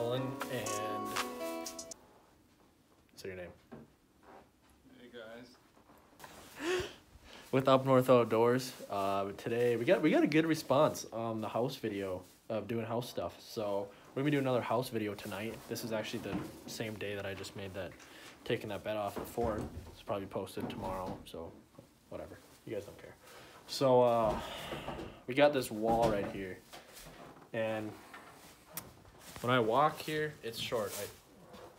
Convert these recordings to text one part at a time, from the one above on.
Colin, and say your name. Hey guys. With Up North Outdoors, today we got a good response on the house video of doing house stuff. So we're gonna do another house video tonight. This is actually the same day that I just made that, taking that bed off the fort. It's probably posted tomorrow, so whatever. You guys don't care. So we got this wall right here, and when I walk here, it's short.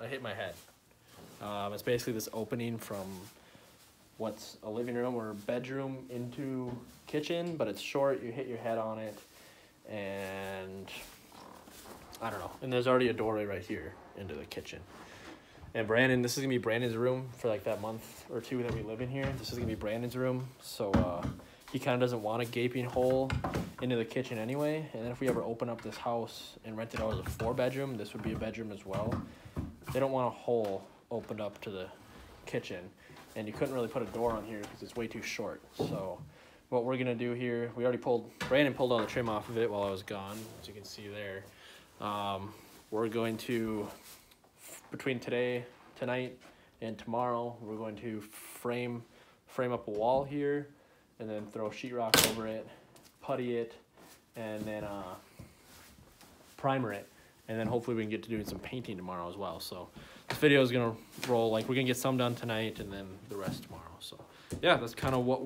I hit my head. It's basically this opening from what's a living room or bedroom into kitchen, but it's short. You hit your head on it, and I don't know. And there's already a doorway right here into the kitchen. And Brandon, this is gonna be Brandon's room for like that month or two that we live in here. This is gonna be Brandon's room, so he kind of doesn't want a gaping hole into the kitchen anyway. And then if we ever open up this house and rent it out as a 4-bedroom, this would be a bedroom as well. They don't want a hole opened up to the kitchen. And you couldn't really put a door on here because it's way too short. So what we're gonna do here, we already Brandon pulled all the trim off of it while I was gone, as you can see there. We're going to, between today, tonight, and tomorrow, we're going to frame up a wall here, and then throw sheetrock over it, putty it, and then primer it. And then hopefully we can get to doing some painting tomorrow as well. So this video is gonna roll, like we're gonna get some done tonight and then the rest tomorrow. So yeah, that's kind of what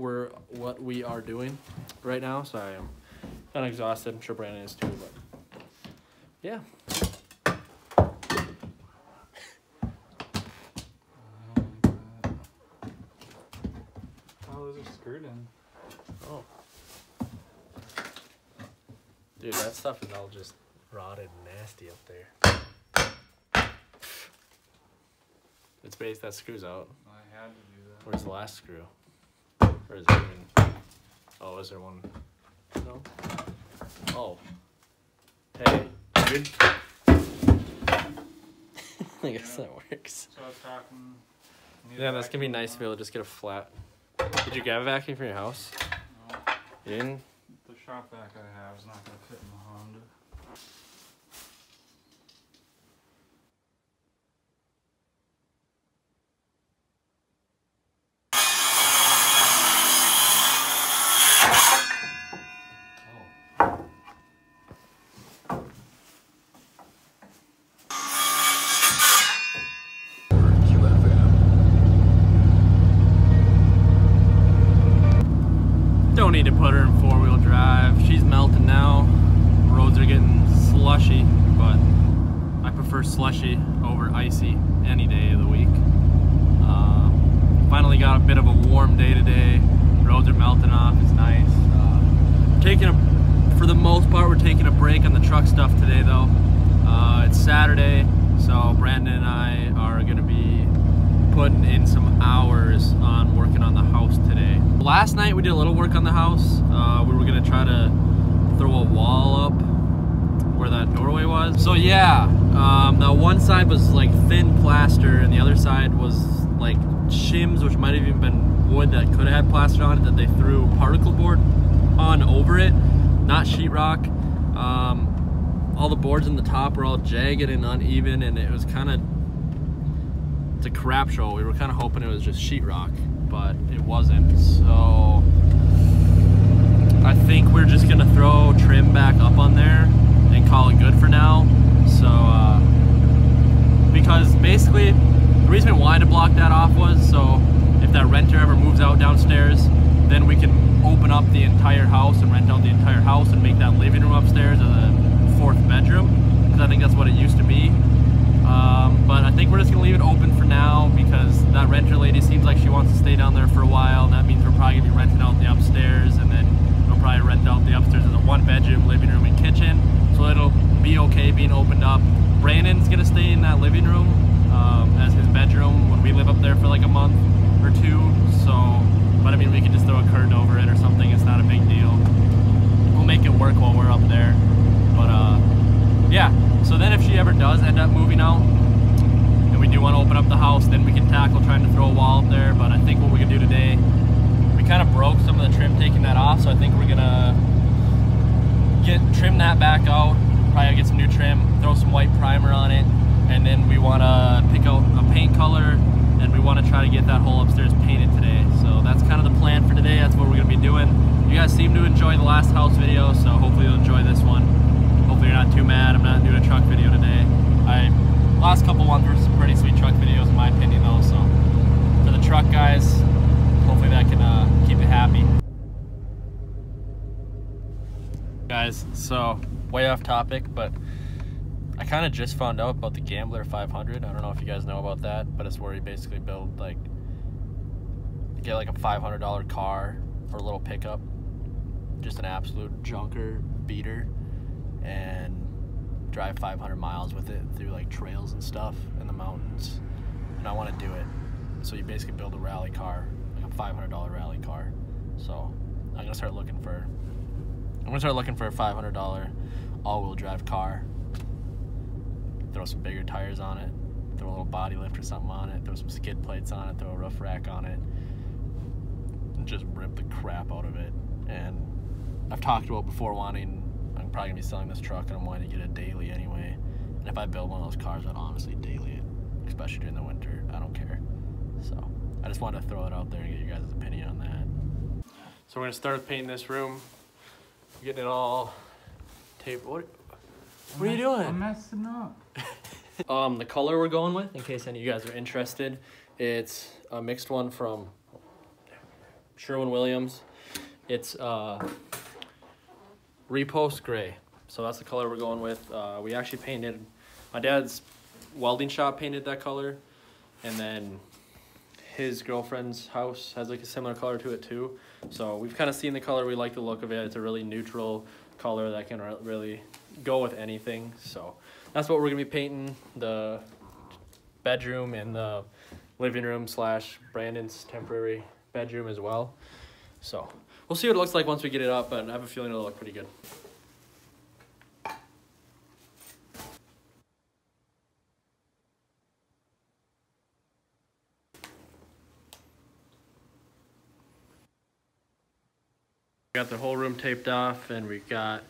we are doing right now. So I am kind of exhausted. I'm sure Brandon is too, but yeah. Oh, those are screwed in. Oh. Dude, that stuff is all just rotted and nasty up there. It's based, that screws out. I had to do that. Where's the last screw? Or is there even... Oh, is there one? No? Oh. Hey, dude. I guess that works. So I was talking... Yeah, that's gonna be nice to be able to just get a flat... Did you grab a vacuum from your house? No. You didn't? The shop vac I have is not going to fit in the Honda. Need to put her in 4-wheel drive. She's melting now. Roads are getting slushy, but I prefer slushy over icy any day of the week. Finally got a bit of a warm day today. Roads are melting off. It's nice. For the most part, we're taking a break on the truck stuff today, though. It's Saturday, so Brandon and I are going to be putting in some hours on working on the house today. Last night we did a little work on the house. We were gonna try to throw a wall up where that doorway was. So yeah, the one side was like thin plaster and the other side was like shims, which might have even been wood that could have had plaster on it that they threw particle board on over it, not sheetrock. All the boards in the top were all jagged and uneven, and it was kind of a crap show. We were kind of hoping it was just sheetrock, but it wasn't. So I think we're just gonna throw trim back up on there and call it good for now. So because basically the reason we wanted to block that off was so if that renter ever moves out downstairs, then we can open up the entire house and rent out the entire house and make that living room upstairs as a 4th bedroom, because I think that's what it used to be. But I think we're just going to leave it open for now because that renter lady seems like she wants to stay down there for a while, and that means we're probably going to be renting out the upstairs, and then we'll probably rent out the upstairs as a 1-bedroom, living room, and kitchen. So it'll be okay being opened up. Brandon's going to stay in that living room as his bedroom when we live up there for like a month or two. So, but I mean, we could just throw a curtain over it or something. It's not a big deal. We'll make it work while we're up there. But yeah. So then if she ever does end up moving out and we do want to open up the house, then we can tackle trying to throw a wall up there. But I think what we can do today, we kind of broke some of the trim taking that off, so I think we're gonna trim that back out, probably get some new trim, throw some white primer on it, and then we want to pick out a paint color, and we want to try to get that whole upstairs painted today. So that's kind of the plan for today. That's what we're going to be doing. You guys seem to enjoy the last house video, so hopefully you'll enjoy this one. Hopefully you're not too mad I'm not doing a truck video today. Last couple ones were some pretty sweet truck videos in my opinion though, so for the truck guys, hopefully that can keep you happy. Guys, so way off topic, but I kind of just found out about the Gambler 500. I don't know if you guys know about that, but it's where you basically build like, get like a $500 car or a little pickup, just an absolute junker beater, and drive 500 miles with it through like trails and stuff in the mountains. And I want to do it. So you basically build a rally car, like a $500 rally car. So I'm gonna start looking for a $500 all-wheel drive car. Throw some bigger tires on it, throw a little body lift or something on it, throw some skid plates on it, throw a roof rack on it, and just rip the crap out of it. And I've talked about before wanting, I'm probably gonna be selling this truck and I'm wanting to get it daily anyway. And if I build one of those cars, I'd honestly daily it, especially during the winter. I don't care. So I just wanted to throw it out there and get you guys' opinion on that. So we're gonna start painting this room. We're getting it all taped. What are you doing? I'm messing up. The color we're going with, in case any of you guys are interested, it's a mixed one from Sherwin Williams. It's Repost gray. So that's the color we're going with. We actually painted, my dad's welding shop painted that color, and then his girlfriend's house has like a similar color to it too. So we've kind of seen the color, we like the look of it. It's a really neutral color that can really go with anything. So that's what we're gonna be painting the bedroom and the living room / Brandon's temporary bedroom as well. So we'll see what it looks like once we get it up, but I have a feeling it'll look pretty good. We got the whole room taped off, and we got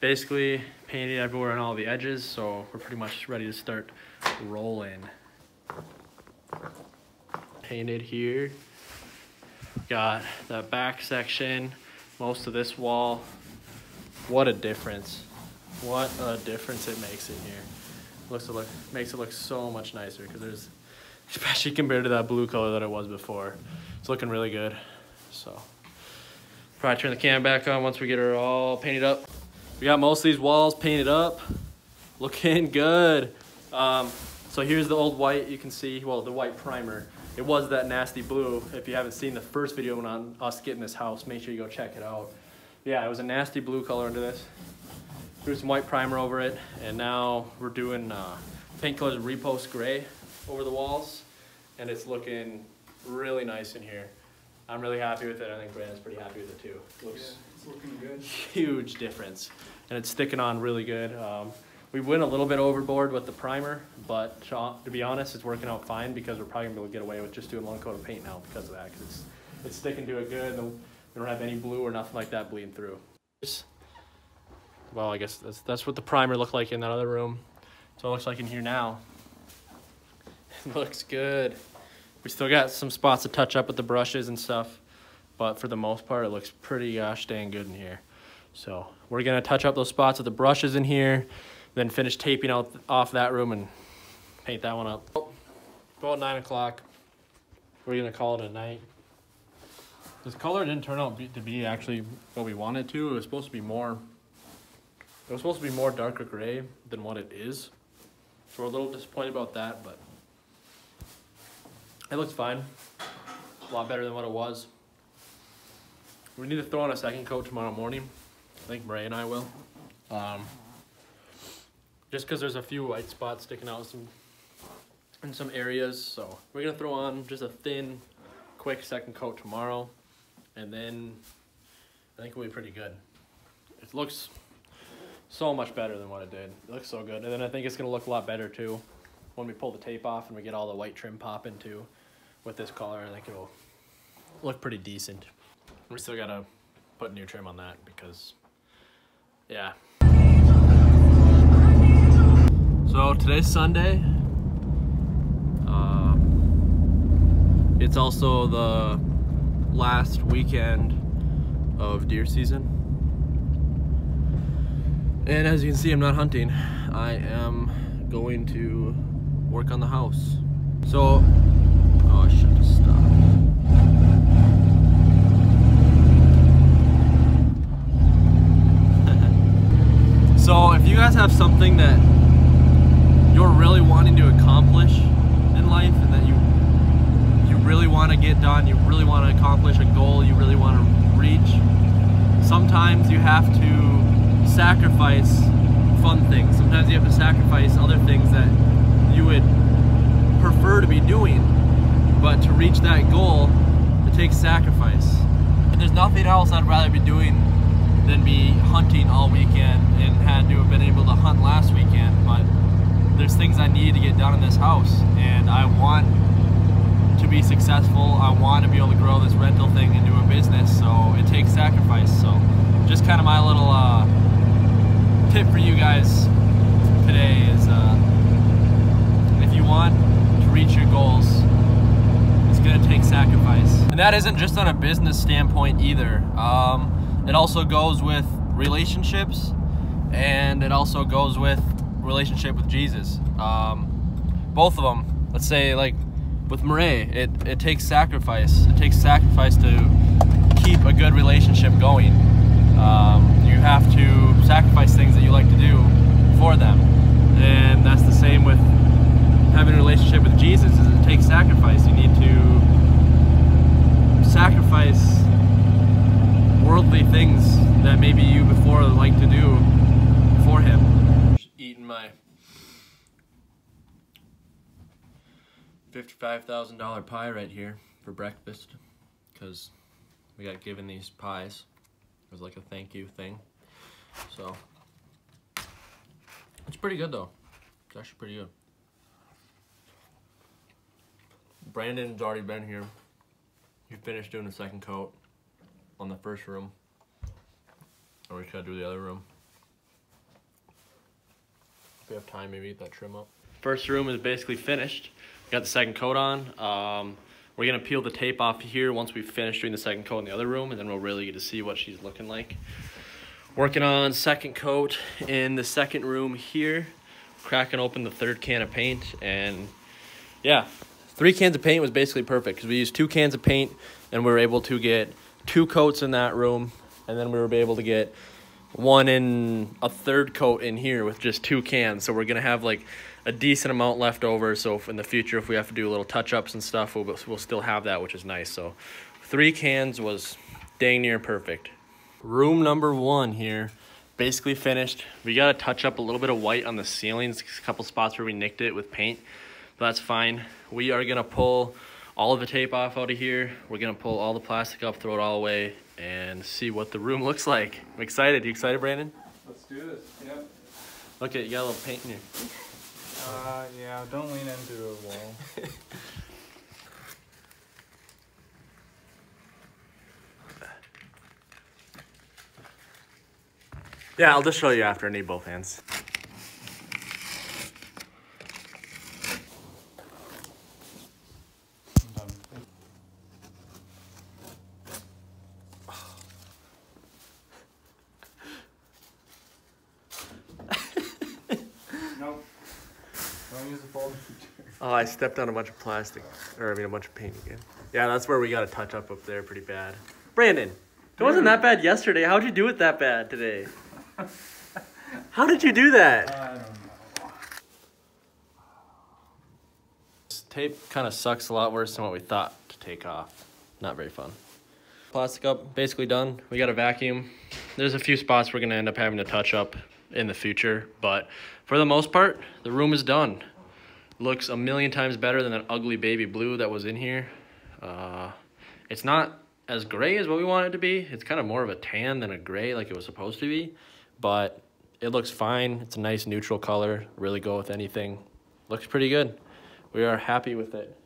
basically painted everywhere on all the edges, so we're pretty much ready to start rolling. Painted here. Got that back section, most of this wall. What a difference. What a difference it makes in here. Makes it look so much nicer, because there's, especially compared to that blue color that it was before. It's looking really good. So probably turn the camera back on once we get her all painted up. We got most of these walls painted up. Looking good. So here's the old white, you can see, well, the white primer. It was that nasty blue. If you haven't seen the first video on us getting this house, make sure you go check it out. Yeah, it was a nasty blue color under this. Threw some white primer over it, and now we're doing paint colors Repost gray over the walls, and it's looking really nice in here. I'm really happy with it. I think Brandon's pretty happy with it too. Looks, yeah, it's looking good. Huge difference, and it's sticking on really good. We went a little bit overboard with the primer, but to be honest, it's working out fine, because we're probably gonna be able to get away with just doing one coat of paint now because of that, because it's sticking to it good, and we don't have any blue or nothing like that bleeding through. Well, I guess that's what the primer looked like in that other room. So it looks like in here now. It looks good. We still got some spots to touch up with the brushes and stuff, but for the most part, it looks pretty gosh dang good in here. So we're gonna touch up those spots with the brushes in here, then finish taping out off that room and paint that one up. About 9 o'clock, we're gonna call it a night. This color didn't turn out to be actually what we wanted to. It was supposed to be more, it was supposed to be more darker gray than what it is. So we're a little disappointed about that, but it looks fine. A lot better than what it was. We need to throw on a second coat tomorrow morning. I think Bray and I will. Just because there's a few white spots sticking out in some areas, so we're gonna throw on just a thin, quick second coat tomorrow, and then I think we'll be pretty good. It looks so much better than what it did. It looks so good, and then I think it's gonna look a lot better too when we pull the tape off and we get all the white trim popping too with this color. I think it'll look pretty decent. We still gotta put new trim on that because, yeah. So today's Sunday. It's also the last weekend of deer season. And as you can see, I'm not hunting. I am going to work on the house. So, oh, I should have stopped. So if you guys have something that you're really wanting to accomplish in life and that you really want to get done, you really want to accomplish a goal you really want to reach, sometimes you have to sacrifice fun things. Sometimes you have to sacrifice other things that you would prefer to be doing, but to reach that goal it takes sacrifice. And there's nothing else I'd rather be doing than be hunting all weekend, and had to have been able to hunt last weekend, but there's things I need to get done in this house, and I want to be successful. I want to be able to grow this rental thing into a business, so it takes sacrifice. So just kind of my little tip for you guys today is if you want to reach your goals, it's gonna take sacrifice. And that isn't just on a business standpoint either. It also goes with relationships, and it also goes with relationship with Jesus. Both of them. Let's say, like with Marae, it takes sacrifice. It takes sacrifice to keep a good relationship going. You have to sacrifice things that you like to do for them, and that's the same with having a relationship with Jesus. Is it takes sacrifice. You need to sacrifice worldly things that maybe you before liked to do for him. Just eating my $55,000 pie right here for breakfast, because we got given these pies. It was like a thank you thing. So it's pretty good though. It's actually pretty good. Brandon's already been here. He finished doing the second coat on the first room. Or we could do the other room. If we have time, maybe get that trim up. First room is basically finished. Got the second coat on. We're gonna peel the tape off here once we finish doing the second coat in the other room, and then we'll really get to see what she's looking like. Working on second coat in the second room here, cracking open the third can of paint, and yeah, 3 cans of paint was basically perfect because we used 2 cans of paint, and we were able to get 2 coats in that room, and then we were able to get 1 and a third coat in here with just 2 cans. So we're gonna have like a decent amount left over, so if in the future if we have to do little touch-ups and stuff, we'll still have that, which is nice. So 3 cans was dang near perfect. Room number 1 here, basically finished. We got to touch up a little bit of white on the ceilings, a couple spots where we nicked it with paint, but that's fine. We are gonna pull all of the tape off out of here. We're gonna pull all the plastic up, throw it all away, and see what the room looks like. I'm excited. You excited, Brandon? Let's do this. Yep. Okay, you got a little paint in here. Yeah, don't lean into a wall. Yeah, I'll just show you after. I need both hands. Oh, I stepped on a bunch of plastic, or I mean a bunch of paint again. Yeah, that's where we got a touch up there pretty bad. Brandon, it wasn't that bad yesterday. How'd you do it that bad today? How did you do that? I don't know. This tape kind of sucks a lot worse than what we thought to take off. Not very fun. Plastic up, basically done. We got a vacuum. There's a few spots we're gonna end up having to touch up in the future, but for the most part, the room is done. Looks a million times better than that ugly baby blue that was in here. It's not as gray as what we want it to be. It's kind of more of a tan than a gray like it was supposed to be, but it looks fine. It's a nice neutral color. Really go with anything. Looks pretty good. We are happy with it.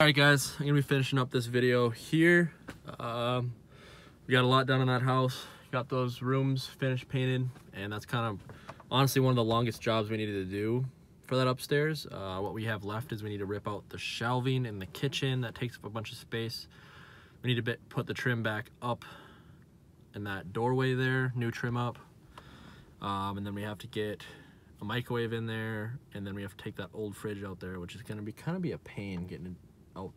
All right, guys, I'm gonna be finishing up this video here. We got a lot done in that house. Got those rooms finished painted, and that's kind of honestly one of the longest jobs we needed to do for that upstairs. What we have left is we need to rip out the shelving in the kitchen. That takes up a bunch of space. We need to put the trim back up in that doorway there, new trim up. And then we have to get a microwave in there, and then we have to take that old fridge out there, which is going to be kind of a pain getting it out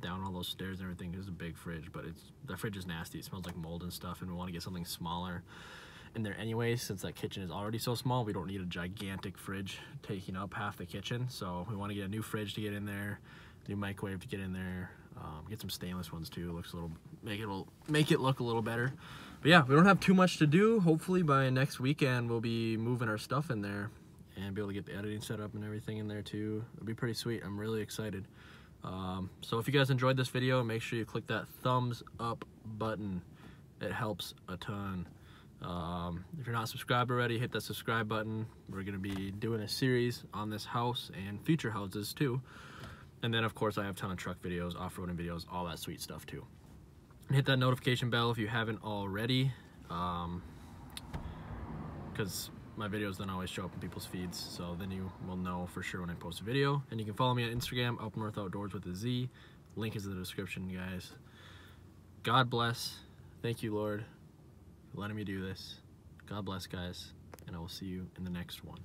down all those stairs and everything. It's a big fridge, but that fridge is nasty. It smells like mold and stuff, and we want to get something smaller in there anyway. Since that kitchen is already so small, we don't need a gigantic fridge taking up half the kitchen. So we want to get a new fridge to get in there, new microwave to get in there, get some stainless ones too. Looks a little, make it look a little better. But yeah, we don't have too much to do. Hopefully by next weekend we'll be moving our stuff in there and be able to get the editing set up and everything in there too. It'll be pretty sweet. I'm really excited. So if you guys enjoyed this video, make sure you click that thumbs up button. It helps a ton. If you're not subscribed already, hit that subscribe button. We're gonna be doing a series on this house and future houses too. And then of course I have a ton of truck videos, off-roading videos, all that sweet stuff too. And hit that notification bell if you haven't already, because my videos don't always show up in people's feeds, so then you will know for sure when I post a video. And you can follow me on Instagram, Up North Outdoors with a Z. Link is in the description, guys. God bless. Thank you, Lord, for letting me do this. God bless, guys, and I will see you in the next one.